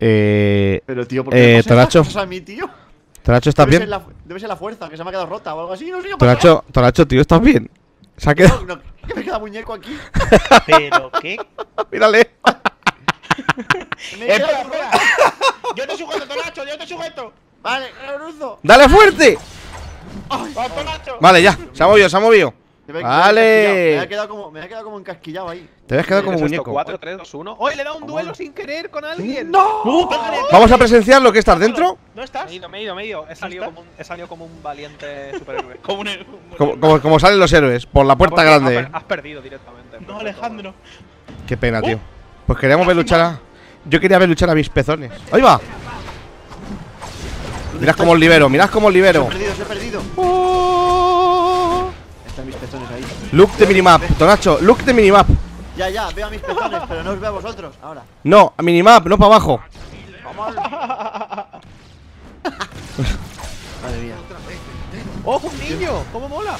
Pero tío, ¿por qué me pasan estas cosas a mí, tío? ¿Tonacho, estás bien? Debe ser la fuerza, que se me ha quedado rota o algo así, no sé. Tonacho, tío, ¿estás bien? Se ha quedado... No, no, que me queda muñeco aquí. ¿Pero qué? Mírale. Espera. Yo te sujeto, Tonacho, yo te sujeto. Vale, Ruzo. ¡Dale fuerte! Ay, vale, ya, se ha movido. Vale. Me ha quedado como encasquillado ahí. Te habías quedado como muñeco. 4, 3, 2, 1. ¡Oh! Le he dado un duelo sin querer con alguien. ¡No! Vamos a presenciar lo que estás dentro. ¿No estás? Me he ido. He salido como un valiente superhéroe. Como salen los héroes, por la puerta grande. Has perdido directamente. No, Alejandro. Qué pena, tío. Pues queríamos ver luchar a... Yo quería ver luchar a mis pezones. ¡Ahí va! Mirad cómo os libero. Os he perdido. Están mis pezones ahí. Look de minimap, Tonacho, look de minimap. Ya, veo a mis pezones, pero no os veo a vosotros ahora. No, a minimap, no para abajo. Madre mía. ¡Oh, un niño! ¡Cómo mola!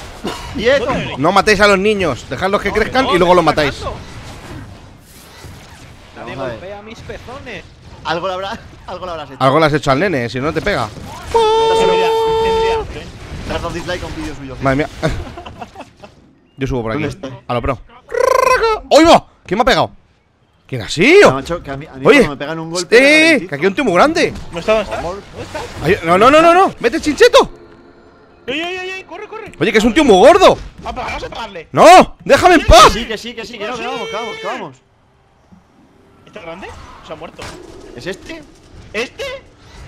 ¡Diego! No matéis a los niños, dejadlos que crezcan y luego los matáis. Nadie golpea a mis pezones. Algo lo habrás hecho. Algo lo has hecho al nene, si no te pega. Te has dado dislike a un vídeo suyo. Madre mía. Yo subo por aquí. A lo pro. ¡Oye, va! ¿Quién me ha pegado? ¿Quién ha sido? Oye, me pegan un golpe. ¡Que aquí hay un tío muy grande! ¿No estás? No. ¡Mete el chincheto! ¡Ay! ¡Corre! Oye, que es un tío muy gordo. ¡Vamos a pegarle! ¡No! ¡Déjame en paz! Que sí. Que vamos. ¿Este es grande? Se ha muerto. ¿Es este? ¿Este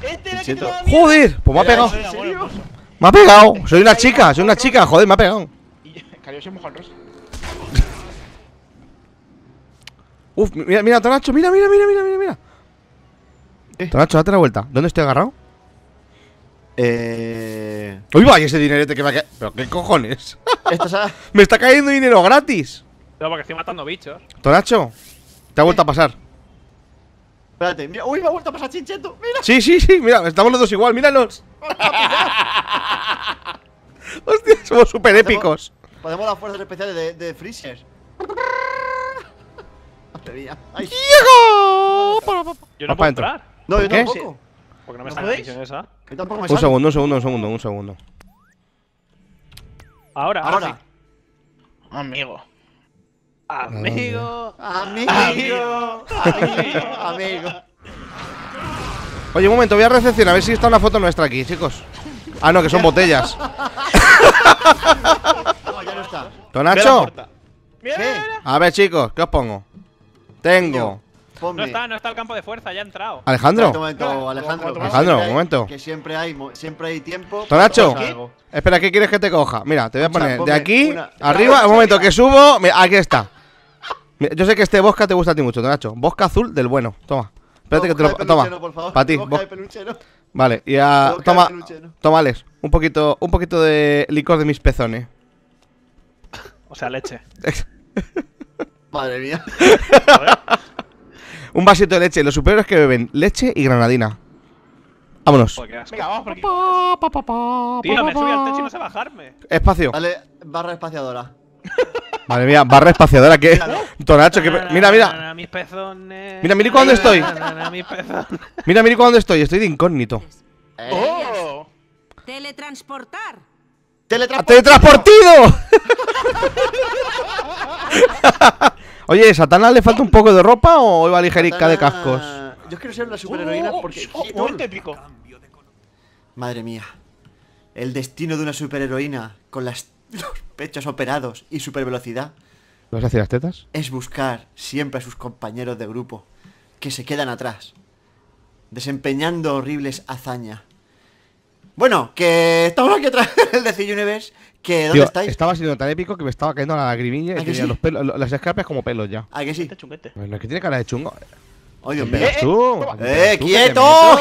era que te daba miedo? ¡Joder! Pues me ha pegado. ¡Me ha pegado! Soy una chica, joder, me ha pegado. Cayó sin mojar rosa. Uf, mira, Tonacho, mira. Tonacho, date la vuelta. ¿Dónde estoy agarrado? ¡Uy, vaya ese dinerete que me ha caído! ¿Pero qué cojones? Me está cayendo dinero gratis. No, porque estoy matando bichos. Tonacho, te ha vuelto a pasar. Espérate, mira, uy, me ha vuelto a pasar Chincheto, mira. Sí, mira, estamos los dos igual, míralos. Hostia, somos súper épicos. Podemos las fuerzas especiales de Freezer. Ay. ¡Diego! Yo no puedo entrar. No, yo tampoco. Porque no me sale la misión esa. Un segundo. Ahora. Sí. Amigo. Oye, un momento, voy a recepción a ver si está una foto nuestra aquí, chicos. Ah, no, que son botellas. No, ya no está. Tonacho. A ver, chicos, ¿qué os pongo? Tengo. No está el campo de fuerza, ya ha entrado. Alejandro, un momento. Que siempre hay tiempo. Tonacho, espera, ¿qué quieres que te coja? Mira, te voy a poner de aquí, arriba, un momento que subo. Aquí está. Yo sé que este bosca te gusta a ti mucho, Tonacho. Bosca azul del bueno, toma. Espérate que te lo... Toma, para ti. Vale, y a... Toma, Alex, un poquito de licor de mis pezones. O sea, leche. Madre mía. Un vasito de leche. Los superhéroes que beben leche y granadina. Vámonos. Venga, vamos por aquí. Tío, me subí al techo y no sé bajarme. Espacio. Dale, barra espaciadora. Madre mía, barra espaciadora, ¿qué? Tonacho, que... Mira. Mis pezones. Mira dónde estoy. Mira dónde estoy. Estoy de incógnito. ¡Oh! ¡Teletransportido! Oye, ¿a Satanás le falta un poco de ropa o iba ligerica de cascos? Yo quiero ser una superheroína porque... ¡Oh! Madre mía. El destino de una superheroína con los pechos operados y super velocidad. ¿Lo vas a hacer las tetas? Es buscar siempre a sus compañeros de grupo que se quedan atrás, desempeñando horribles hazañas. Bueno, que estamos aquí atrás del de Cine Universe. Que ¿dónde estáis? Estaba siendo tan épico que me estaba cayendo la lagrimilla y tenía las escarpias como pelos ya. ¿A que sí? Bueno, es que tiene cara de chungo. Oye, ¡Quieto!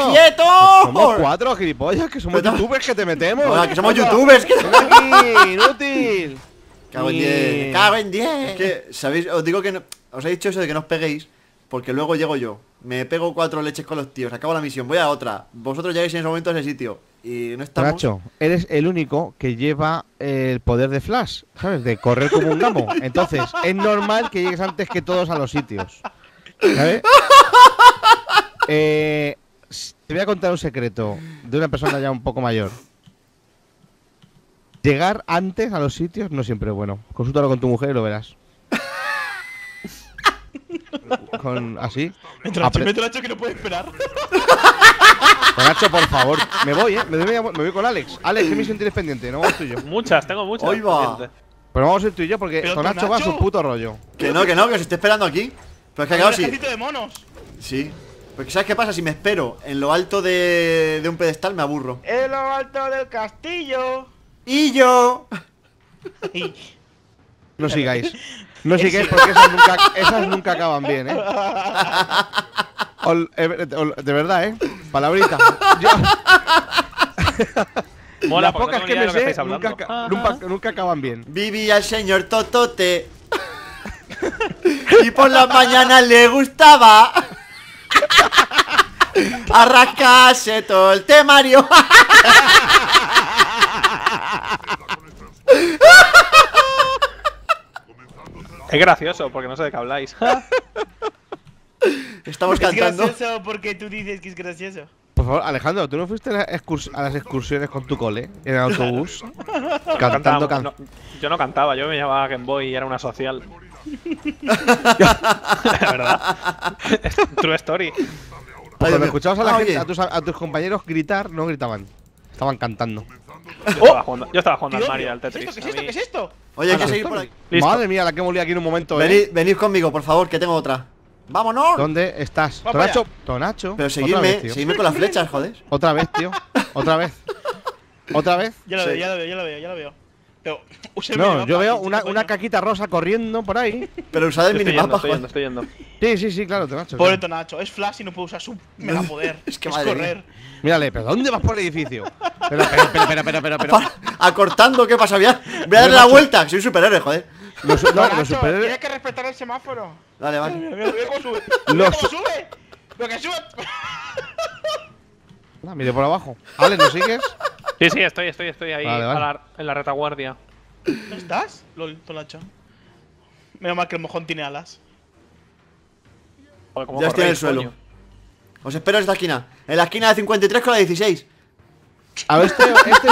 Somos 4 gilipollas, que somos youtubers que te metemos. Hola, que somos youtubers. ¡Inútil! ¡Cago en 10! Es que, ¿sabéis? Os digo que no, os he dicho eso de que no os peguéis, porque luego llego yo, me pego 4 leches con los tíos, acabo la misión, voy a otra. Vosotros llegáis en ese momento a ese sitio y no estamos. Nacho, eres el único que lleva el poder de Flash, ¿sabes? De correr como un gamo. Entonces, es normal que llegues antes que todos a los sitios. ¿Sabes? Te voy a contar un secreto de una persona ya un poco mayor. Llegar antes a los sitios no siempre es bueno. Consúltalo con tu mujer y lo verás. Así. Mete Nacho que no puede esperar. Nacho, por favor. Me voy, ¿eh? Me voy con Alex. Alex, ¿qué misión tienes pendiente? No vamos tú y yo. Muchas, tengo muchas. Hoy va. Pero vamos a ir tú y yo porque Tonacho va a su puto rollo. Que no, que os esté esperando aquí. Pero es que acabo así. De monos. Sí. Porque ¿sabes qué pasa? Si me espero en lo alto de un pedestal, me aburro. En lo alto del castillo. Y yo. No sigáis. No sigáis porque esas nunca acaban bien, ¿eh? De verdad, ¿eh? Palabrita. Mola, las pocas que me sé nunca acaban bien. Viví al señor Totote. Y por la mañana le gustaba arrancarse todo el temario. Es gracioso porque no sé de qué habláis. Estamos cantando. Es gracioso porque tú dices que es gracioso. Por favor, Alejandro, ¿tú no fuiste a las excursiones con tu cole en el autobús? Cantando canciones. Yo no cantaba, yo me llamaba Game Boy y era una social. La verdad. True story. Cuando escuchabas a la gente, a tus compañeros gritar, no gritaban. Estaban cantando. Yo estaba jugando al Mario y al Tetris. ¿Qué es esto? ¿Qué es esto? Oye, hay que seguir por aquí. Madre mía, la que molía aquí en un momento. Venid conmigo, por favor, que tengo otra. ¡Vámonos! ¿Dónde estás? Tonacho. Tonacho. Pero seguidme con las flechas, joder. Otra vez, tío. Otra vez. Otra vez. Ya lo veo. No, yo veo una caquita rosa corriendo por ahí. Pero usad el minimapa, joder. Estoy yendo. Sí, claro, Tonacho. Pobre Tonacho. Es Flash y no puede usar su mega poder. Es que va correr. Mírale, pero ¿dónde vas por el edificio? Pero. Acortando, ¿qué pasa? Voy a darle la vuelta. Soy superhéroe, joder. Los superhéroes. Tienes que respetar el semáforo. Dale, vale. Mira cómo sube. Lo que sube. Mire por abajo. Alex, ¿no sigues? Sí, estoy ahí, vale. En la retaguardia. ¿No estás? Lol, Tonacho. Menos mal que el mojón tiene alas. Joder, ya estoy en el suelo. Coño. Os espero en esta esquina. En la esquina de 53 con la 16. A ver, este o este.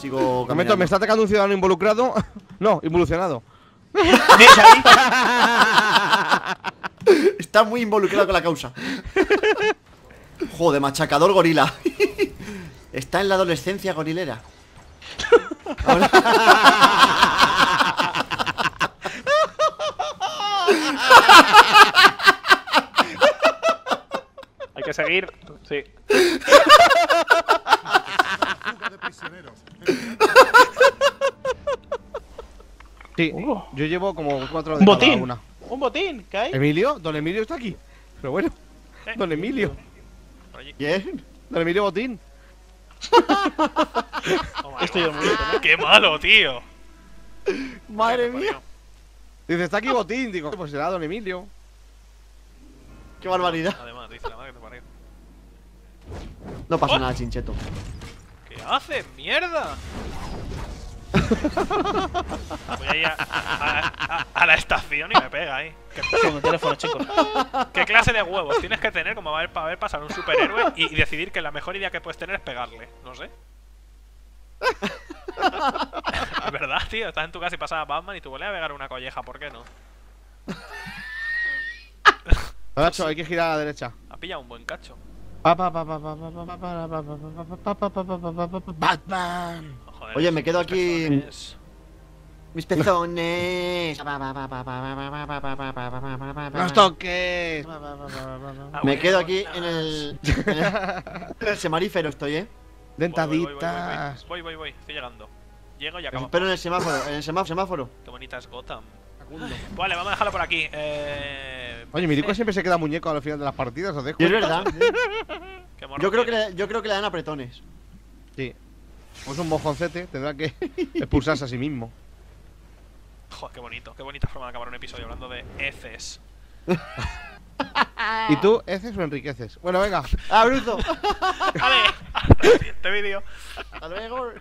Sigo caminando. Me está atacando un ciudadano involucrado. No, involucionado. Está muy involucrado con la causa. Joder, machacador gorila. Está en la adolescencia gorilera. Ahora... Hay que seguir, sí. Sí, yo llevo como 4 de cada una. Un botín, ¿qué hay? ¿Emilio? Don Emilio está aquí. Pero bueno, Don Emilio. ¿Quién? Don Emilio Botín. Oh Estoy God. Qué malo, tío. Madre mía. Dice, está aquí Botín. Digo, pues será Don Emilio. Qué barbaridad. Además, dice la madre que te parió. No pasa nada, chincheto. ¿Qué haces, mierda? Voy a ir a la estación y me pega ahí. Con el teléfono, chicos. ¿Qué clase de huevos tienes que tener como para ver pasar un superhéroe y decidir que la mejor idea que puedes tener es pegarle? No sé. Es verdad, tío. Estás en tu casa y pasas a Batman y tú vuelves a pegar una colleja. ¿Por qué no? Nacho, hay que girar a la derecha. Ha pillado un buen cacho. Batman. Joder, oye, me quedo aquí. Mis pezones. No toques. Me quedo aquí en el semarífero estoy, Dentaditas. Voy, estoy llegando. Llego y acabo. Espero en el semáforo, Qué bonita es Gotham. Vale, vamos a dejarlo por aquí. Oye, mi rico siempre se queda muñeco al final de las partidas, ¿os dejo? Es verdad. Yo creo que le dan apretones. Sí. Como es un mojoncete, tendrá que expulsarse a sí mismo. Joder, qué bonito, qué bonita forma de acabar un episodio hablando de heces. ¿Y tú, heces o enriqueces? Bueno, venga, ¡ah, bruto! Vale, hasta el siguiente vídeo. Hasta luego.